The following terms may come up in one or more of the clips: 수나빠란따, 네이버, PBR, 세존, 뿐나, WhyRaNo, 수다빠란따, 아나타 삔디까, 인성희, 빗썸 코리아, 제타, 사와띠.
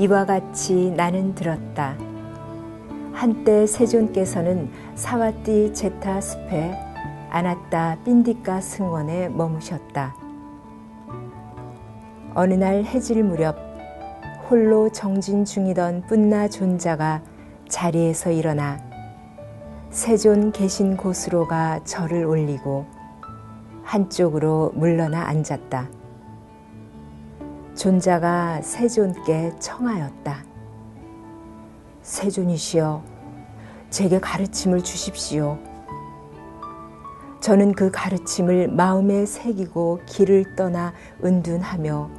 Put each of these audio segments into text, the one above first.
이와 같이 나는 들었다. 한때 세존께서는 사와띠 제타 숲에 아나타 삔디까 승원에 머무셨다. 어느 날 해질 무렵 홀로 정진 중이던 뿐나 존자가 자리에서 일어나 세존 계신 곳으로 가 절을 올리고 한쪽으로 물러나 앉았다. 존자가 세존께 청하였다. 세존이시여, 제게 가르침을 주십시오. 저는 그 가르침을 마음에 새기고 길을 떠나 은둔하며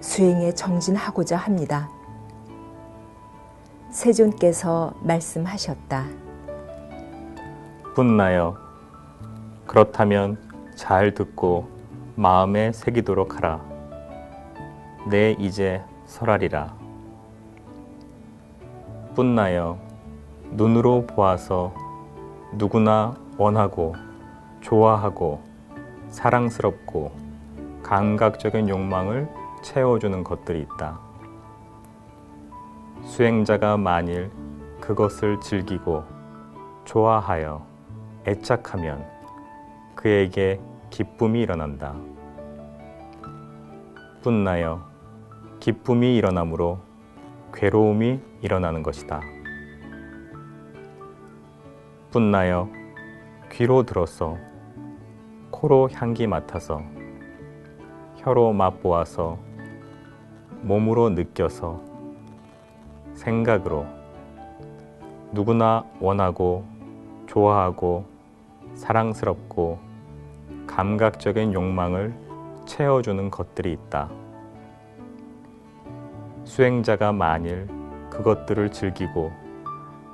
수행에 정진하고자 합니다. 세존께서 말씀하셨다. 뿐나여, 그렇다면 잘 듣고 마음에 새기도록 하라. 내 이제 설하리라. 뿐나여, 눈으로 보아서 누구나 원하고 좋아하고 사랑스럽고 감각적인 욕망을 채워주는 것들이 있다. 수행자가 만일 그것을 즐기고 좋아하여 애착하면 그에게 기쁨이 일어난다. 뿐나여, 기쁨이 일어나므로 괴로움이 일어나는 것이다. 뿐나여, 귀로 들어서 코로 향기 맡아서 혀로 맛보아서 몸으로 느껴서 생각으로 누구나 원하고 좋아하고 사랑스럽고 감각적인 욕망을 채워주는 것들이 있다. 수행자가 만일 그것들을 즐기고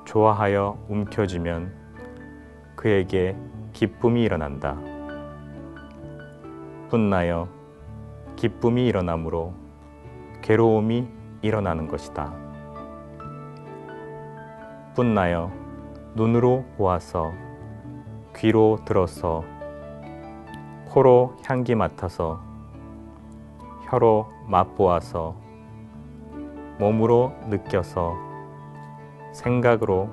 좋아하여 움켜쥐면 그에게 기쁨이 일어난다. 뿐나여, 기쁨이 일어나므로 괴로움이 일어나는 것이다. 뿐나여, 눈으로 보아서 귀로 들어서 코로 향기 맡아서 혀로 맛보아서 몸으로 느껴서 생각으로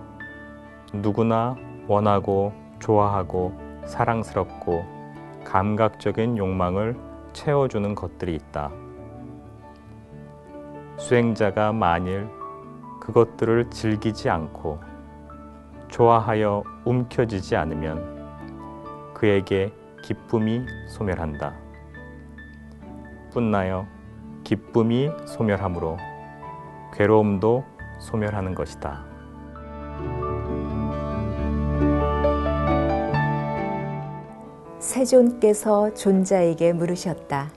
누구나 원하고 좋아하고 사랑스럽고 감각적인 욕망을 채워주는 것들이 있다. 수행자가 만일 그것들을 즐기지 않고 좋아하여 움켜쥐지 않으면 그에게 기쁨이 소멸한다. 뿐나여, 기쁨이 소멸하므로 괴로움도 소멸하는 것이다. 세존께서 존자에게 물으셨다.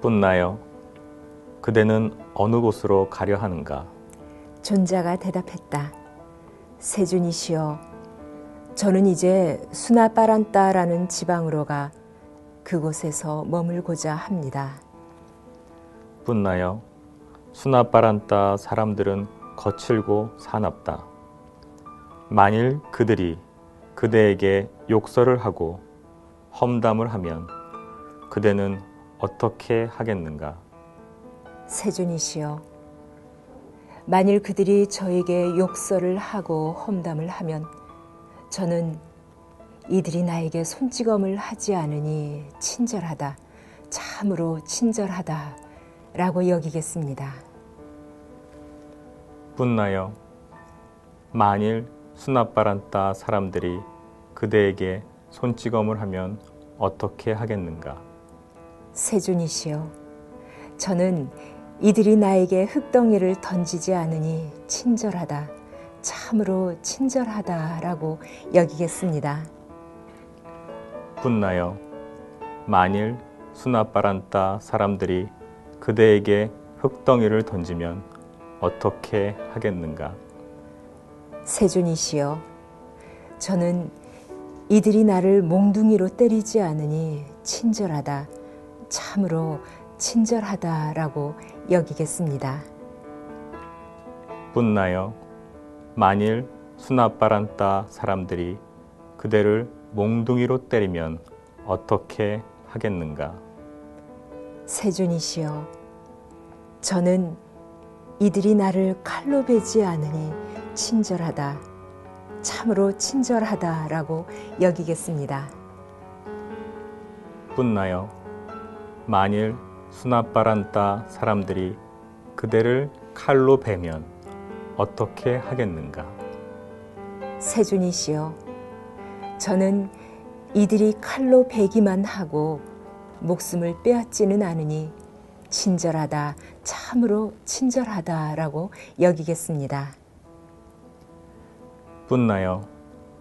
뿐나여, 그대는 어느 곳으로 가려 하는가? 존자가 대답했다. 세존이시여, 저는 이제 수나빠란따라는 지방으로 가 그곳에서 머물고자 합니다. 뿐나여, 수나빠란따 사람들은 거칠고 사납다. 만일 그들이 그대에게 욕설을 하고 험담을 하면 그대는 어떻게 하겠는가? 세존이시여, 만일 그들이 저에게 욕설을 하고 험담을 하면 저는 이들이 나에게 손찌검을 하지 않으니 친절하다, 참으로 친절하다 라고 여기겠습니다. 뿐나여, 만일 수나빠란따 사람들이 그대에게 손찌검을 하면 어떻게 하겠는가? 세존이시여, 저는 이들이 나에게 흙덩이를 던지지 않으니 친절하다, 참으로 친절하다라고 여기겠습니다. 뿐나여, 만일 수나빠란따 사람들이 그대에게 흙덩이를 던지면 어떻게 하겠는가? 세존이시여, 저는 이들이 나를 몽둥이로 때리지 않으니 친절하다, 참으로 친절하다라고 여기겠습니다. 뿐나여, 만일 수나빠란따 사람들이 그대를 몽둥이로 때리면 어떻게 하겠는가? 세존이시여, 저는 이들이 나를 칼로 베지 않으니 친절하다, 참으로 친절하다라고 여기겠습니다. 뿐나여, 만일 수나빠란따 사람들이 그대를 칼로 베면 어떻게 하겠는가? 세존이시여, 저는 이들이 칼로 베기만 하고 목숨을 빼앗지는 않으니 친절하다, 참으로 친절하다라고 여기겠습니다. 뿐나여,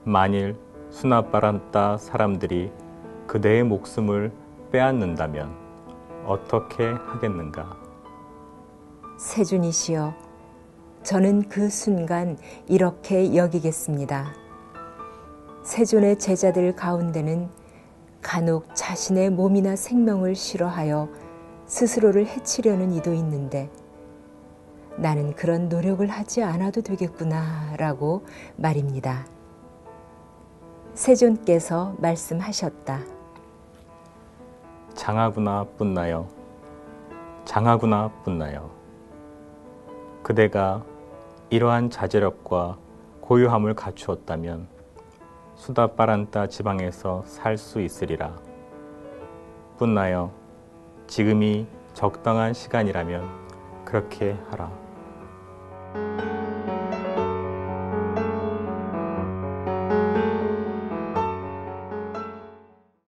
만일 수나빠란따 사람들이 그대의 목숨을 빼앗는다면 어떻게 하겠는가? 세존이시여, 저는 그 순간 이렇게 여기겠습니다. 세존의 제자들 가운데는 간혹 자신의 몸이나 생명을 싫어하여 스스로를 해치려는 이도 있는데 나는 그런 노력을 하지 않아도 되겠구나 라고 말입니다. 세존께서 말씀하셨다. 장하구나 뿐나여, 장하구나 뿐나여. 그대가 이러한 자제력과 고요함을 갖추었다면 수다빠란따 지방에서 살 수 있으리라. 뿐나여, 지금이 적당한 시간이라면 그렇게 하라.